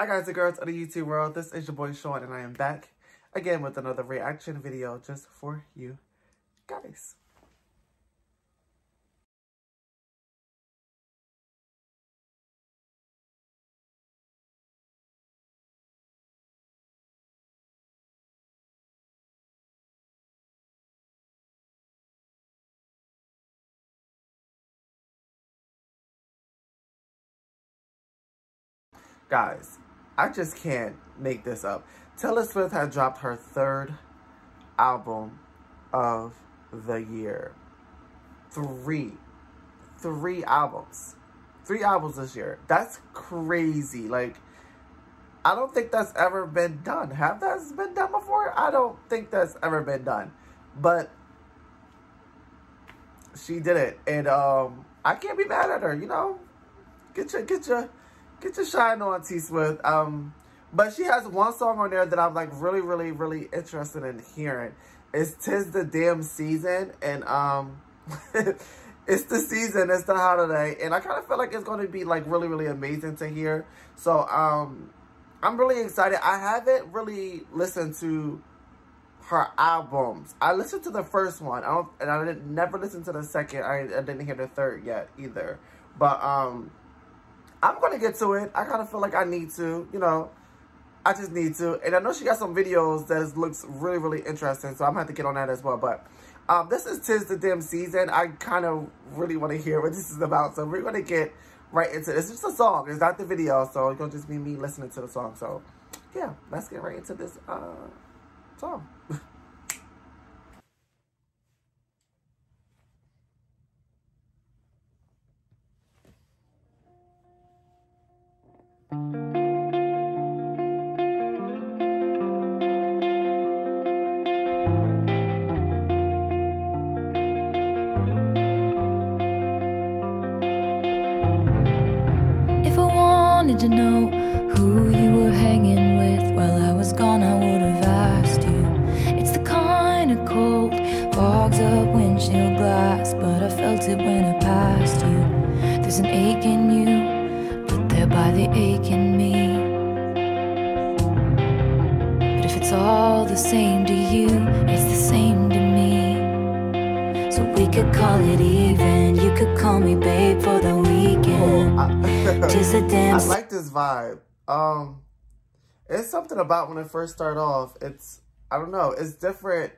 Hi guys and girls of the YouTube world, this is your boy Sean and I am back again with another reaction video just for you guys. Guys, I just can't make this up. Taylor Swift had dropped her third album of the year. Three albums this year. That's crazy. Like, I don't think that's ever been done. Have that been done before? I don't think that's ever been done. But she did it. And I can't be mad at her, you know? Get your shine on, T-Swift. But she has one song on there that I'm, like, really interested in hearing. It's 'Tis the Damn Season. And, it's the season. It's the holiday. And I kind of feel like it's going to be, like, really amazing to hear. So, I'm really excited. I haven't really listened to her albums. I listened to the first one. I never listened to the second. I didn't hear the third yet either. But, I'm going to get to it. I kind of feel like I need to, you know. I just need to. And I know she got some videos that looks really interesting, so I'm going to have to get on that as well. But this is 'Tis the Damn Season. I kind of really want to hear what this is about, so we're going to get right into it. It's just a song. It's not the video, so it's going to just be me listening to the song. So, yeah, let's get right into this song. To know who you were hanging with while I was gone, I would have asked you. It's the kind of cold fogs up windshield glass, but I felt it when I passed you. There's an ache in you, but there by the ache in me. But if it's all the same to you, it's the same to me. So we could call it even. You could call me babe for the weekend. I like this vibe. It's something about when it first started off. I don't know. It's different.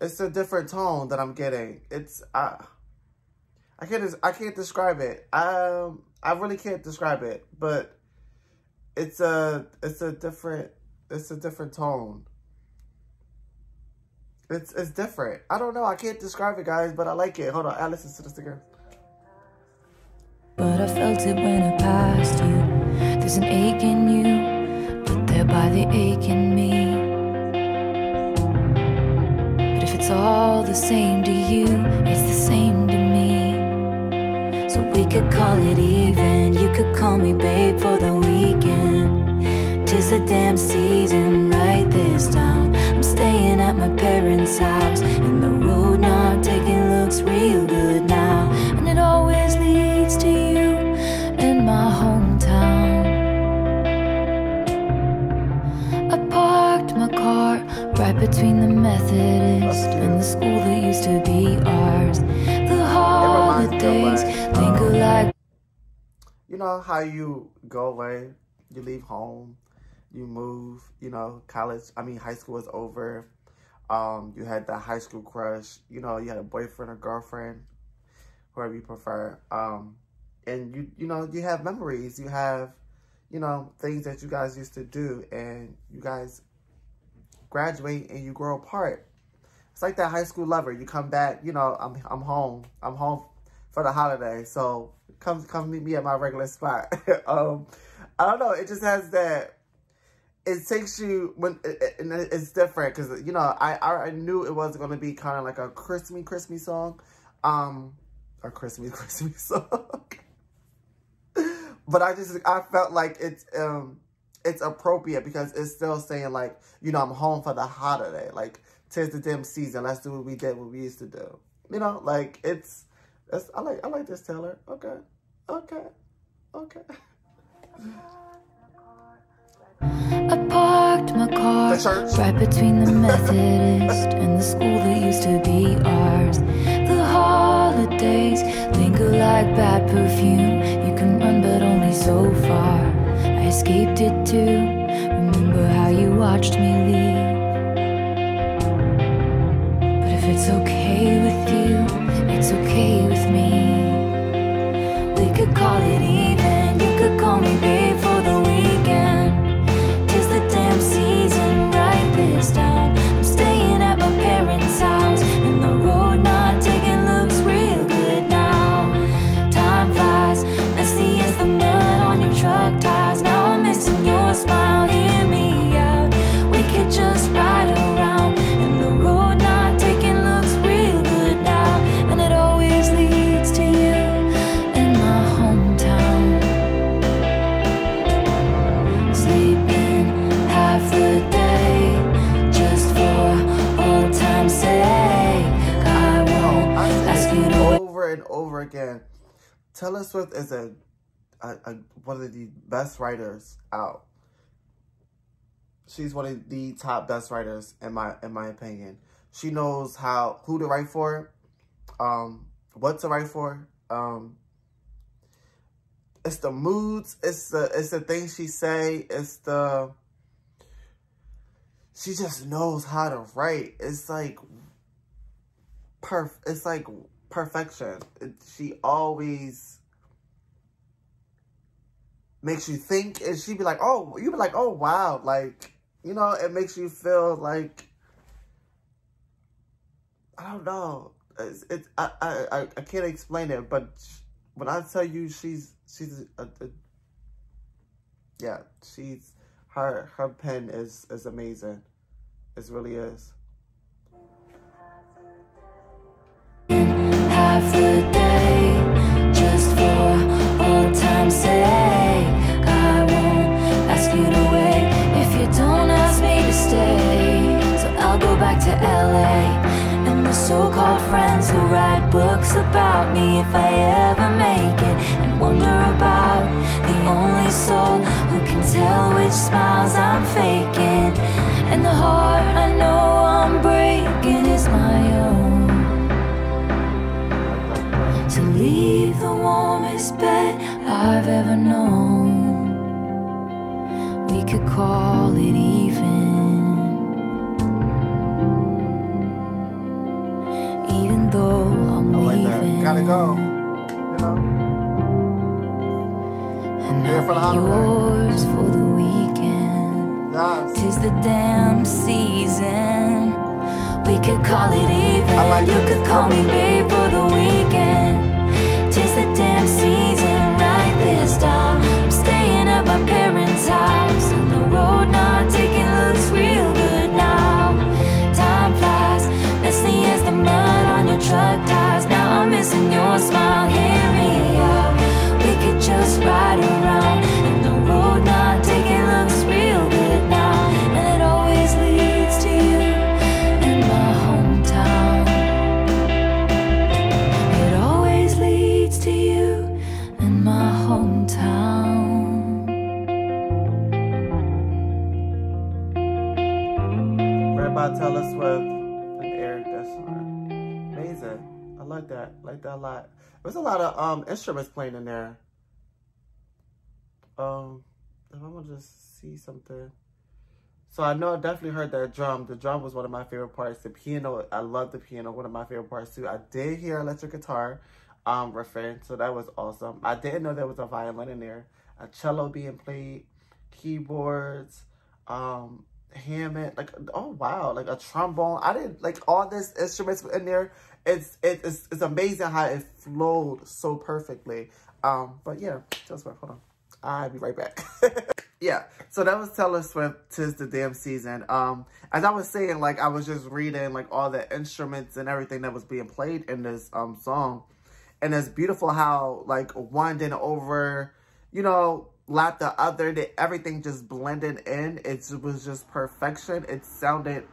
It's a different tone that I'm getting. I can't describe it. I really can't describe it. But it's a different tone. It's different. I don't know. I can't describe it, guys. But I like it. Hold on. I listen to this again. But I felt it when I passed you. There's an ache in you, but there by the ache in me. But if it's all the same to you, it's the same to me. So we could call it even. You could call me babe for the weekend. 'Tis the damn season, write this down. I'm staying at my parents' house, and the road not taking looks real good now. And it always leads to you in my hometown. I parked my car right between the Methodist and the school that used to be ours. The holidays linger like... You know how you go away, you leave home, you move, you know, high school is over. You had that high school crush, you know, you had a boyfriend or girlfriend, whoever you prefer. And you know, you have memories, you have, you know, things that you guys used to do, and you guys graduate and you grow apart. It's like that high school lover. You come back, you know, I'm home for the holiday, so come meet me at my regular spot. I don't know, it just has that. It takes you when, and it's different because, you know, I knew it was going to be kind of like a Christmas song, or Christmas song. But I felt like it's appropriate because it's still saying, like, you know, I'm home for the holiday, like 'tis the damn season. Let's do what we used to do. You know, like I like this, Taylor. Okay. to church. Right between the Methodist and the school that used to be ours. The holidays linger like bad perfume. You can run but only so far. I escaped it too. Remember how you watched me leave. But if it's okay with you, it's okay with me. We could call it even. You could call me babe for the weekend. 'Tis the damn season, write this down. I'm staying at my parents' house, and the road not taken looks real good now. Time flies, messy as the mud on your truck tires. Now I'm missing your smile, hear me out. We could just ride around, and the road not taken looks real good now. And it always leads to you in my hometown. Sleeping half the day just for old time's sake. I won't ask you to over and over again. Taylor Swift is one of the best writers out. She's one of the top best writers in my opinion. She knows who to write for, what to write for. It's the moods, it's the things she say, she just knows how to write. It's like perfection. She always makes you think, and she be like, oh, you be like, oh wow, like, you know, it makes you feel like, I don't know, I can't explain it, but when I tell you her pen is amazing, it really is. Half the day just for old time's sake. To LA and the so-called friends who write books about me if I ever make it, and wonder about the only soul who can tell which smiles I'm faking, and the heart I know I'm breaking is my own. To leave the warmest bed I've ever known, we could call it even. Gotta go, you know. And here for the yours for the weekend. Yes. 'Tis the damn season. We could call it even. Like you could call me babe for the weekend. 'Tis the damn season. Write this down. I'm staying at my parents' house, and the road not taking looks real good now. Time flies, messy as the mud on your truck tires. Now I'm missing your smile, hear me out. We could just ride around, and the road not taken looks real good now. And it always leads to you in my hometown. It always leads to you in my hometown. Right by Taylor Swift. I like that a lot. There's a lot of instruments playing in there. If I'm gonna just see something. So I know I definitely heard that drum. The drum was one of my favorite parts. The piano, I love the piano, one of my favorite parts too. I did hear electric guitar refrain, so that was awesome. I didn't know there was a violin in there, a cello being played, keyboards, Hammond, like, oh wow, like a trombone. I didn't, like, all this instruments in there. It's amazing how it flowed so perfectly. But yeah, Taylor Swift, hold on, I'll be right back. Yeah, so that was Taylor Swift, 'Tis the Damn Season. As I was saying, like, I was just reading like all the instruments and everything that was being played in this song, and it's beautiful how, like, one didn't over, you know, lap the other, everything just blended in. It was just perfection. It sounded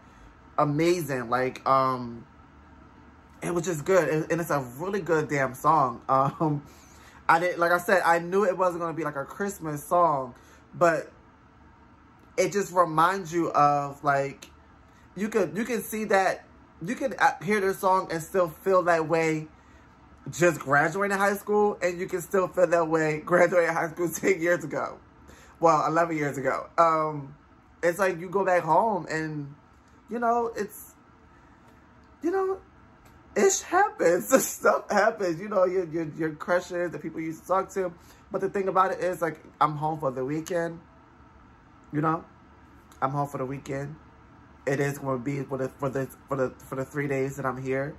amazing. Like, it was just good. And it's a really good damn song. I did, like I said, I knew it wasn't going to be like a Christmas song, but it just reminds you of, like, you can see that, you can hear their song and still feel that way just graduating high school, and you can still feel that way graduating high school 10 years ago. Well, 11 years ago. It's like you go back home and, you know, it's, you know, ish happens. Stuff happens. You know, your crushes, the people you used to talk to. But the thing about it is, like, I'm home for the weekend. You know, I'm home for the weekend. It is going to be for the 3 days that I'm here,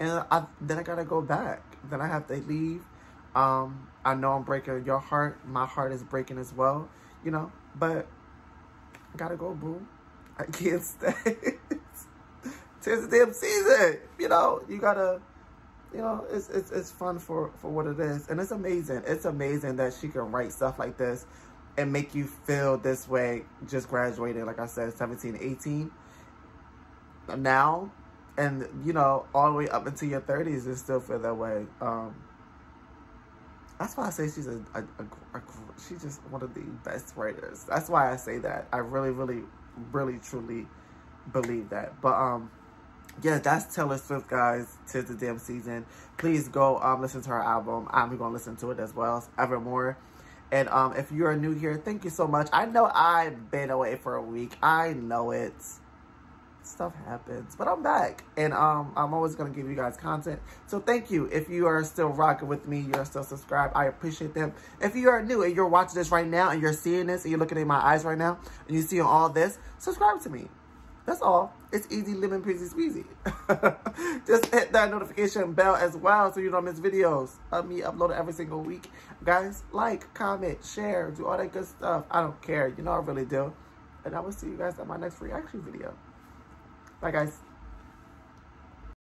and then I gotta go back. Then I have to leave. I know I'm breaking your heart. My heart is breaking as well. You know, but I gotta go, boo. I can't stay. 'Tis the damn season. You know, you gotta. You know, it's fun for what it is, and it's amazing. It's amazing that she can write stuff like this and make you feel this way, just graduating, like I said, 17, 18. Now, and, you know, all the way up into your 30s and still feel that way. That's why I say she's she's just one of the best writers. That's why I say that. I really, really, really, truly believe that. But, yeah, that's Taylor Swift, guys. 'Tis the damn season. Please go listen to her album. I'm going to listen to it as well. It's Evermore. And if you are new here, thank you so much. I know I've been away for a week. I know it. Stuff happens. But I'm back. And I'm always going to give you guys content. So thank you. If you are still rocking with me, you're still subscribed, I appreciate them. If you are new and you're watching this right now and you're seeing this and you're looking in my eyes right now and you're seeing all this, subscribe to me. That's all. It's easy, lemon, peasy, squeezy. Just hit that notification bell as well so you don't miss videos of me uploaded every single week. Guys, like, comment, share, do all that good stuff. I don't care. You know I really do. And I will see you guys at my next reaction video. Bye, guys.